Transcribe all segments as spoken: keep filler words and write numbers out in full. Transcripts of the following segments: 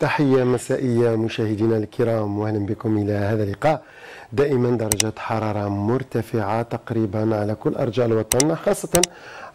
تحية مسائية مشاهدينا الكرام، واهلا بكم الى هذا اللقاء. دائما درجة حرارة مرتفعة تقريبا على كل ارجاء الوطن، خاصة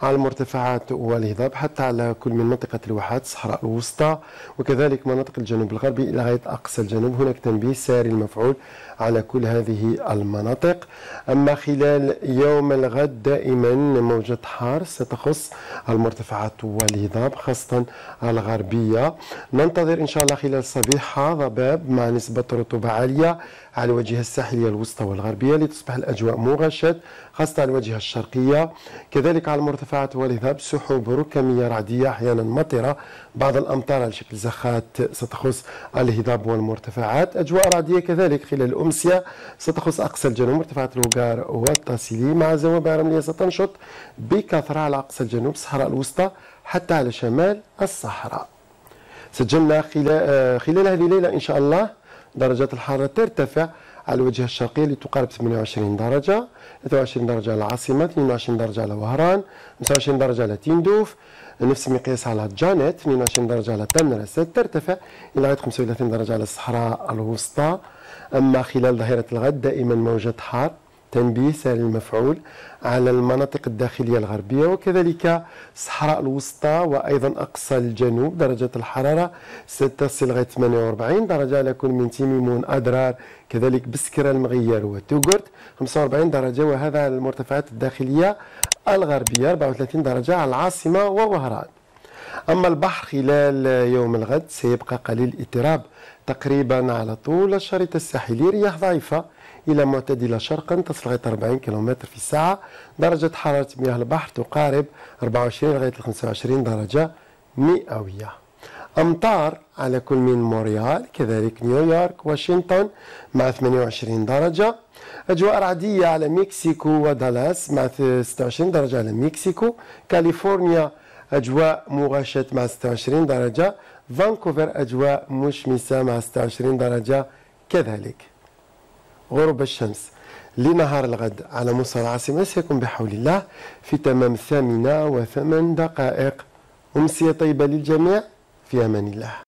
على المرتفعات والهضاب، حتى على كل من منطقة الواحات الصحراء الوسطى وكذلك مناطق الجنوب الغربي الى غاية اقصى الجنوب. هناك تنبيه ساري المفعول على كل هذه المناطق. اما خلال يوم الغد دائما موجة حار ستخص المرتفعات والهضاب خاصة الغربية. ننتظر ان شاء الله خلال الصبيحة ضباب مع نسبة رطوبة عالية على الواجهة الساحلية الوسطى والغربية، لتصبح الأجواء مغشاة خاصة على الواجهة الشرقية. كذلك على المرتفعات والهضاب سحب ركامية رعدية أحيانا مطرة، بعض الأمطار على شكل زخات ستخص الهضاب والمرتفعات. أجواء رعدية كذلك خلال الأمسية ستخص أقصى الجنوب، مرتفعات الوقار والتاسيلي، مع زوابع رملية ستنشط بكثرة على أقصى الجنوب، الصحراء الوسطى حتى على شمال الصحراء. سجلنا خلال خلال هذه الليلة إن شاء الله درجات الحرارة ترتفع على الواجهة الشرقية لتقارب ثمانية وعشرين درجة، ثلاثة وعشرين درجة على العاصمة، اثنين وعشرين درجة على وهران، خمسة وعشرين درجة على تندوف، نفس المقياس على جانيت، اثنين وعشرين درجة على تنرست، ترتفع إلى غاية خمسة وثلاثين درجة على الصحراء الوسطى. أما خلال ظهيرة الغد دائما موجة حار، تنبيه ساري المفعول على المناطق الداخلية الغربية وكذلك الصحراء الوسطى وأيضا أقصى الجنوب. درجة الحرارة ستصل غاية ثمانية وأربعين درجة على كل من تيميمون، أدرار، كذلك بسكرة، المغير وتوغرت، خمسة وأربعين درجة وهذا على المرتفعات الداخلية الغربية، أربعة وثلاثين درجة على العاصمة ووهران. أما البحر خلال يوم الغد سيبقى قليل الاضطراب تقريبا على طول الشريط الساحلي، رياح ضعيفة إلى معتدلة شرقا تصل غاية أربعين كيلومتر في الساعة. درجة حرارة مياه البحر تقارب أربعة وعشرين لغاية خمسة وعشرين درجة مئوية. أمطار على كل من موريال كذلك نيويورك واشنطن مع ثمانية وعشرين درجة. أجواء رعدية على مكسيكو ودالاس مع ستة وعشرين درجة على مكسيكو. كاليفورنيا أجواء مغشاة مع ستة وعشرين درجة. فانكوفر أجواء مشمسة مع ستة وعشرين درجة كذلك. غروب الشمس لنهار الغد على موصل العاصمة سيكون بحول الله في تمام الثامنة وثمان دقائق. أمسية طيبة للجميع، في أمان الله.